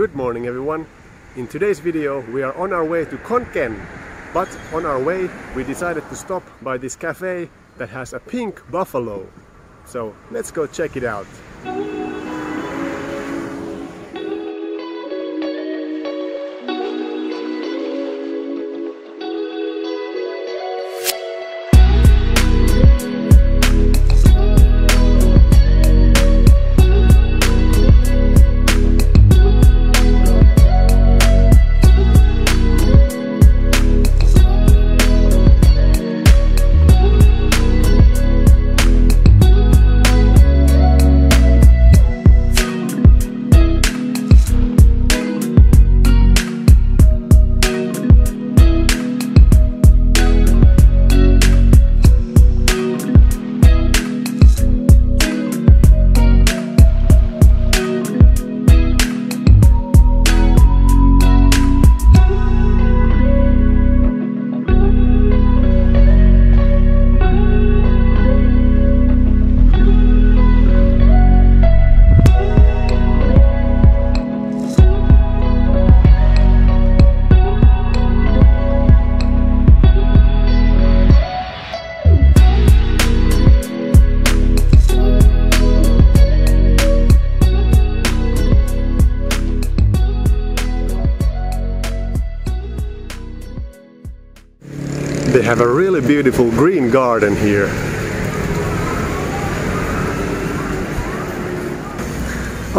Good morning everyone. In today's video we are on our way to Khon Kaen, but on our way we decided to stop by this cafe that has a pink buffalo. So let's go check it out. They have a really beautiful green garden here.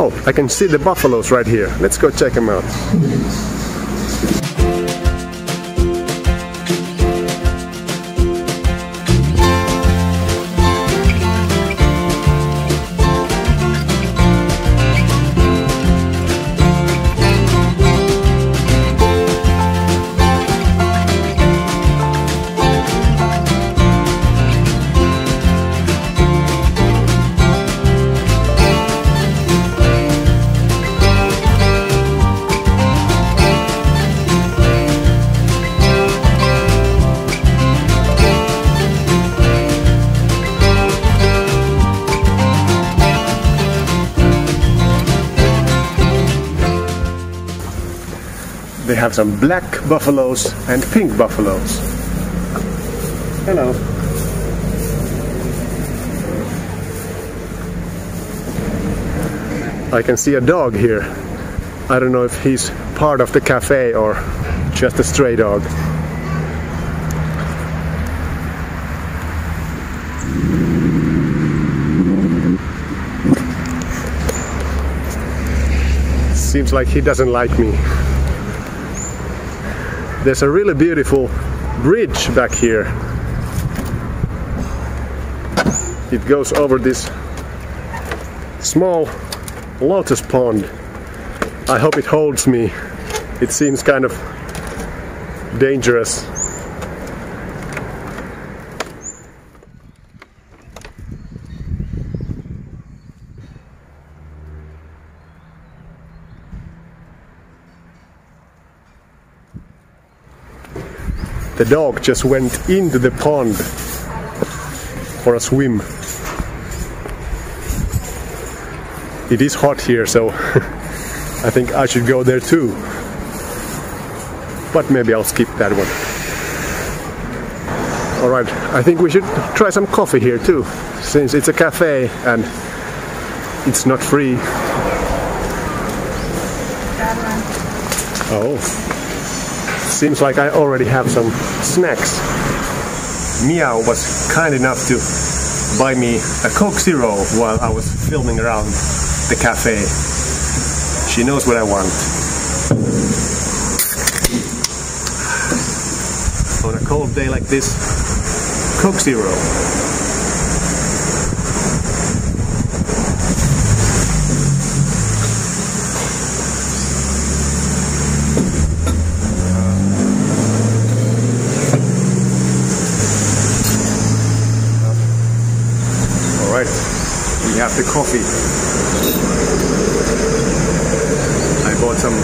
Oh, I can see the buffaloes right here. Let's go check them out. They have some black buffaloes and pink buffaloes. Hello. I can see a dog here. I don't know if he's part of the cafe or just a stray dog. Seems like he doesn't like me. There's a really beautiful bridge back here. It goes over this small lotus pond. I hope it holds me. It seems kind of dangerous. The dog just went into the pond for a swim. It is hot here, so I think I should go there too. But maybe I'll skip that one. Alright, I think we should try some coffee here too, since it's a cafe and it's not free. Oh. Seems like I already have some snacks. Miao was kind enough to buy me a Coke Zero while I was filming around the cafe. She knows what I want. On a cold day like this, Coke Zero. We have the coffee. I bought some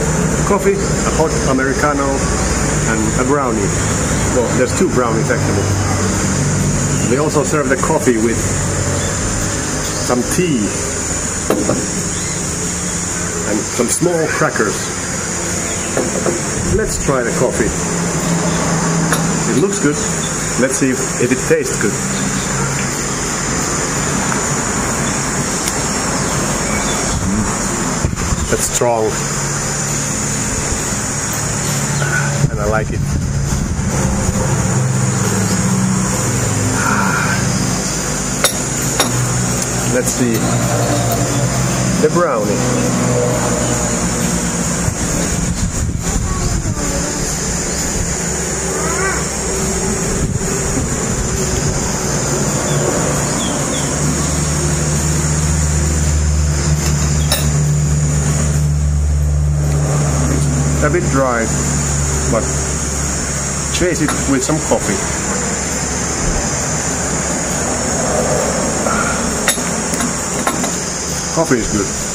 coffee, a hot Americano and a brownie. Well, there's two brownies actually. They also serve the coffee with some tea. and some small crackers. Let's try the coffee. It looks good. Let's see if it tastes good. That's strong. And I like it. Let's see the brownie. A bit dry, but chase it with some coffee. Coffee is good.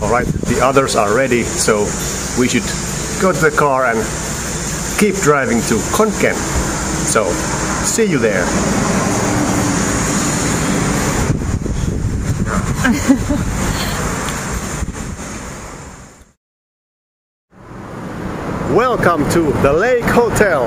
Alright, the others are ready, so we should go to the car and keep driving to Khon Kaen. So, see you there! Welcome to the Lake Hotel!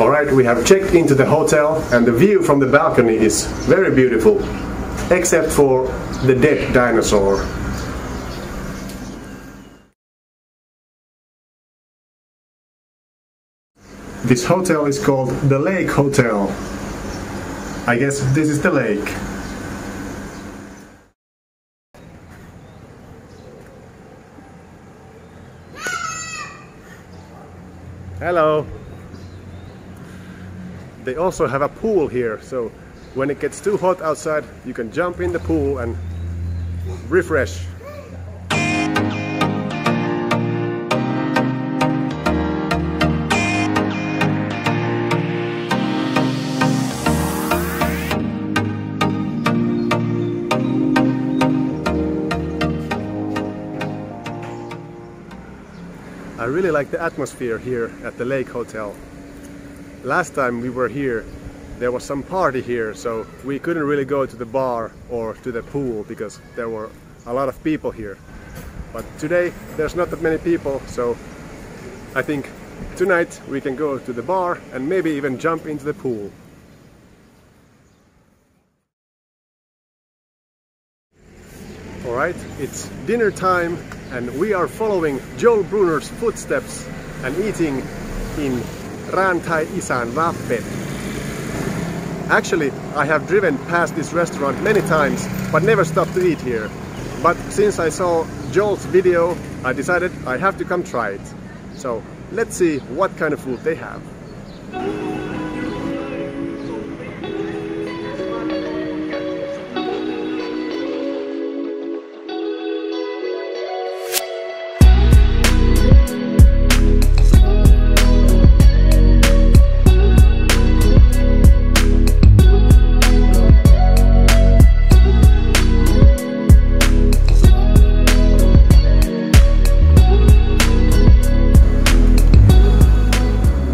Alright, we have checked into the hotel and the view from the balcony is very beautiful, except for the dead dinosaur. This hotel is called The Lake Hotel. I guess this is the lake. Hello! They also have a pool here, so when it gets too hot outside, you can jump in the pool and refresh. I really like the atmosphere here at the Lake Hotel. Last time we were here, there was some party here, so we couldn't really go to the bar or to the pool because there were a lot of people here. But today there's not that many people, so I think tonight we can go to the bar and maybe even jump into the pool. Alright, it's dinner time and we are following Joel Brunner's footsteps and eating in Rantai Isan Vappet. Actually, I have driven past this restaurant many times, but never stopped to eat here. But since I saw Joel's video, I decided I have to come try it. So, let's see what kind of food they have.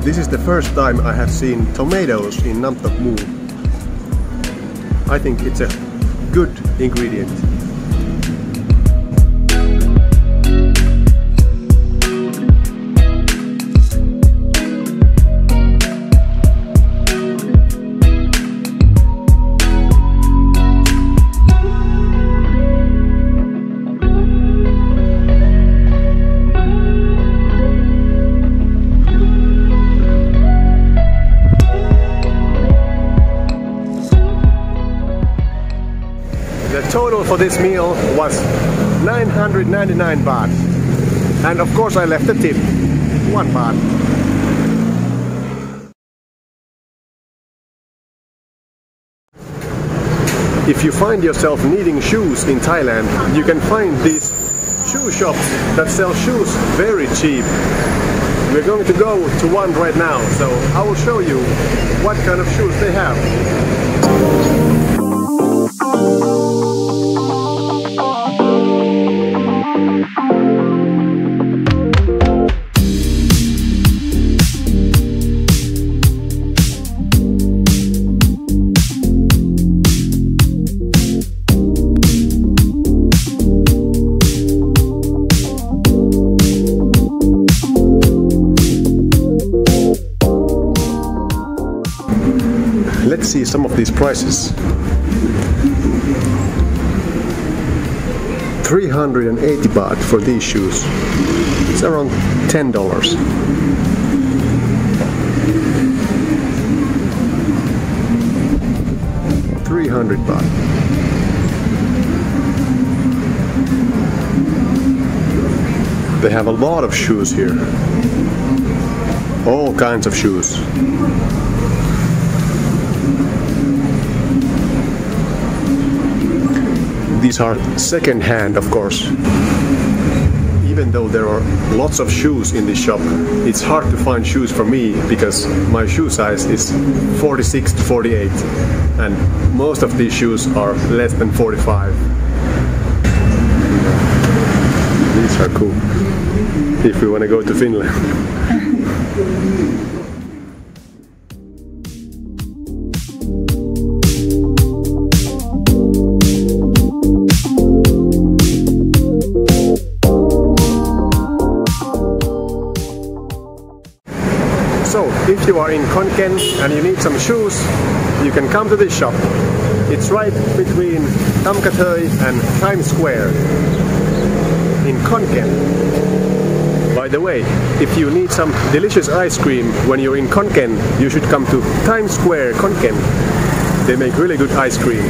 This is the first time I have seen tomatoes in Namtok Mu. I think it's a good ingredient. Total for this meal was 999 baht, and of course I left a tip, 1 baht. If you find yourself needing shoes in Thailand, you can find these shoe shops that sell shoes very cheap. We're going to go to one right now, so I will show you what kind of shoes they have. Let's see some of these prices. 380 baht for these shoes. It's around $10. $300 baht. They have a lot of shoes here. All kinds of shoes. These are second hand, of course. Even though there are lots of shoes in this shop, it's hard to find shoes for me because my shoe size is 46 to 48 and most of these shoes are less than 45. These are cool if we want to go to Finland. If you are in Khon Kaen and you need some shoes, you can come to this shop. It's right between Tamkatöi and Times Square in Khon Kaen. By the way, if you need some delicious ice cream when you're in Khon Kaen, you should come to Times Square Khon Kaen. They make really good ice cream.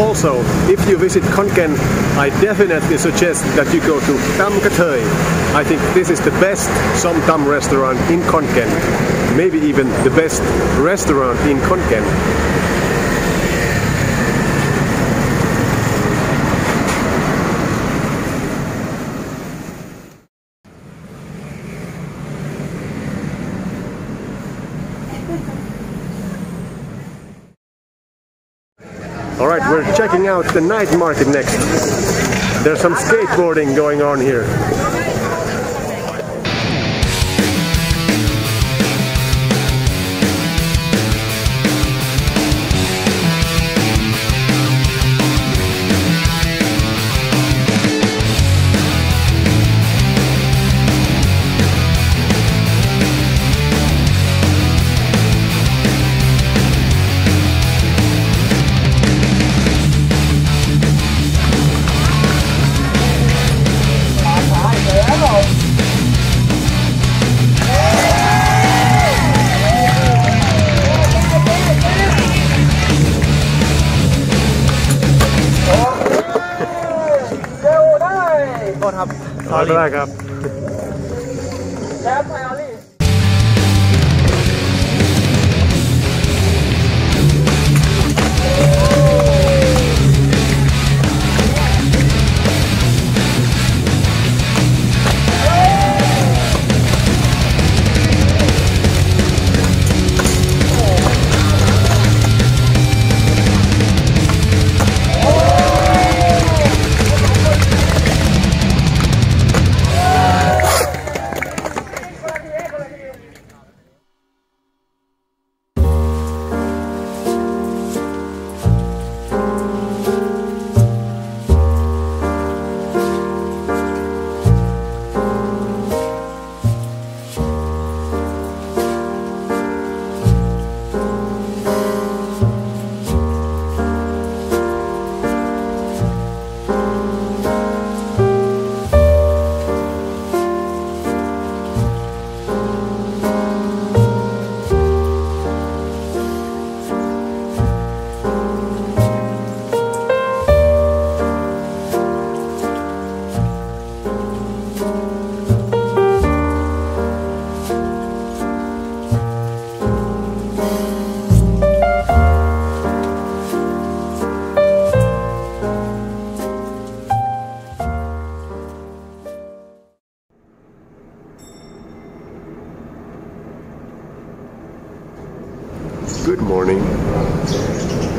Also, if you visit Khon Kaen, I definitely suggest that you go to Tamkatöi. I think this is the best som tam restaurant in Khon Kaen. Maybe even the best restaurant in Khon Kaen. Alright, we're checking out the night market next. There's some skateboarding going on here. I'll be back up.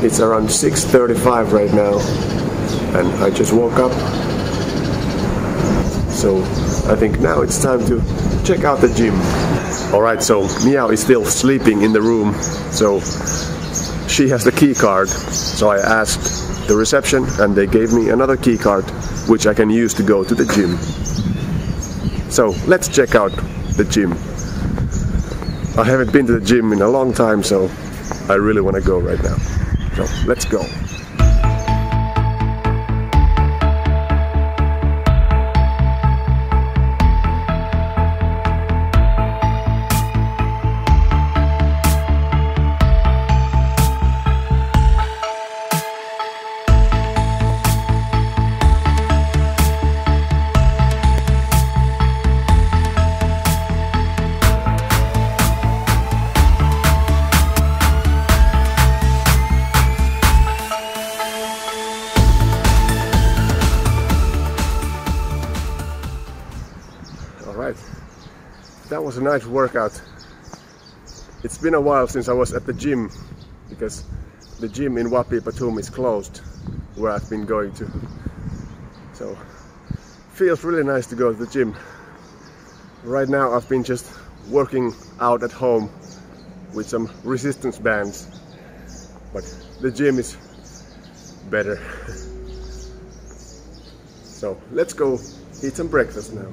It's around 6:35 right now, and I just woke up. So I think now it's time to check out the gym. Alright, so Miao is still sleeping in the room, so she has the key card. So I asked the reception and they gave me another key card, which I can use to go to the gym. So let's check out the gym. I haven't been to the gym in a long time, so I really want to go right now. So let's go. That was a nice workout. It's been a while since I was at the gym, because the gym in Wapi Patum is closed, where I've been going to. So, feels really nice to go to the gym. Right now I've been just working out at home with some resistance bands, but the gym is better. So, let's go eat some breakfast now.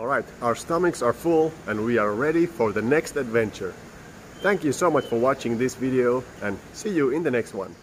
Alright, our stomachs are full and we are ready for the next adventure. Thank you so much for watching this video and see you in the next one.